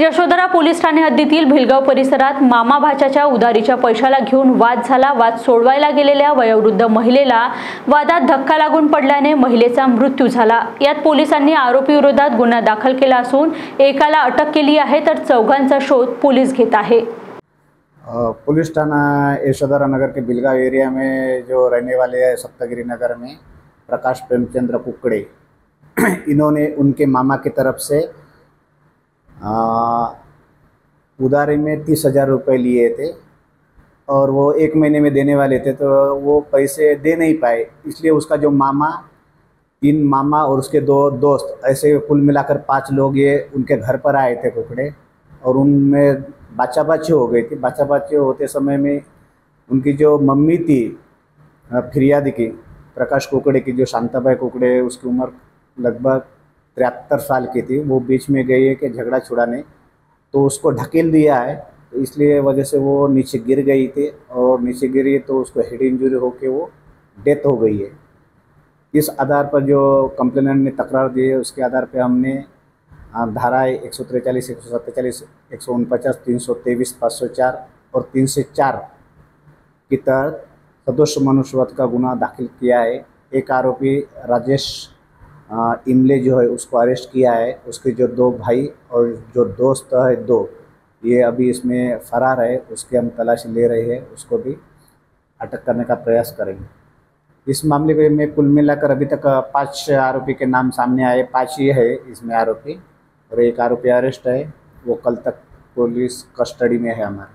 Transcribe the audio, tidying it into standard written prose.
Yashodara police Thane हद्दीतील बिलगाव परिसरात मामा भाच्याच्या उधारीच्या पैशाला घेऊन वाद झाला। वाद सोडवायला गेलेल्या वयोवृद्ध महिलेला वादात धक्का लागून पडल्याने महिलेचा मृत्यू झाला। यात पोलिसांनी आरोपी विरोधात गुन्हा दाखल केला असून एकाला अटक केली आहे तर चौघांचा शोध पुलिस घेत आहे। पुलिस थाना यशोदरा नगर के बिलगा एरिया में जो रहने वाले हैं सप्तगिरी नगर में प्रकाश प्रेमचंद कुकड़े, इन्होंने उनके मामा की तरफ से उधारी में 30,000 रुपये लिए थे और वो 1 महीने में देने वाले थे, तो वो पैसे दे नहीं पाए। इसलिए उसका जो मामा, 3 मामा और उसके 2 दोस्त, ऐसे कुल मिलाकर 5 लोग ये उनके घर पर आए थे कुकड़े, और उनमें बाचा बाची हो गई थी। बाचा बाची होते समय में उनकी जो मम्मी थी फिरियादी की, प्रकाश कुकड़े की, जो शांताबाई कुकड़े, उसकी उम्र लगभग 73 साल की थी। वो बीच में गई है कि झगड़ा छुड़ाने, तो उसको ढकेल दिया है, तो इसलिए वजह से वो नीचे गिर गई थी और नीचे गिरी तो उसको हेड इंजरी होकर वो डेथ हो गई है। इस आधार पर जो कंप्लेनेंट ने तकरार दी है उसके आधार पर हमने धाराएँ 143, 147, 149, 323, 504 और 304 के तहत सदोष मनुष्यवध का गुना दाखिल किया है। एक आरोपी राजेश इमले जो है उसको अरेस्ट किया है। उसके जो 2 भाई और जो दोस्त है 2, ये अभी इसमें फरार है, उसके हम तलाशी ले रहे हैं, उसको भी अटक करने का प्रयास करेंगे। इस मामले में कुल मिलाकर अभी तक 5 आरोपी के नाम सामने आए, 5 ही है इसमें आरोपी और 1 आरोपी अरेस्ट है। वो कल तक पुलिस कस्टडी में है हमारे।